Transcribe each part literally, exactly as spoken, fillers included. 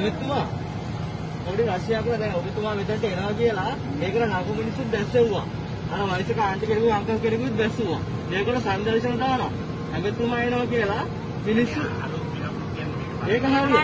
अमितुमा और राशिया को अमितुमा बेगर नाको मिनट बेस्ट हुआ आना वैसे आंटी के अंकल के बेस्ट हुआ लेकिन संदर्शन था अमितुमा मिनट एक अपना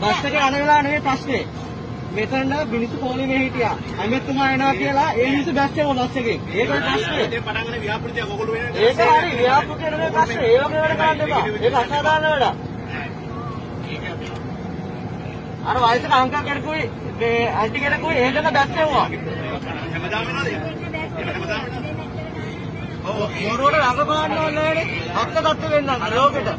बस के अनगला फस्ट मेथंड बिनी कोली में हिटिया अमित ऐसी बस के बस के एक असाधारण अरे वैस अंका के अंटी के बस हुआ हक तत्व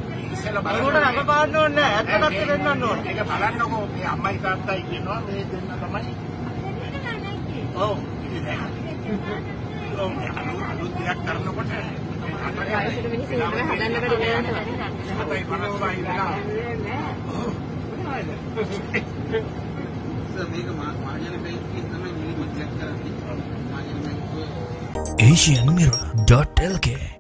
Asian Mirror dot L K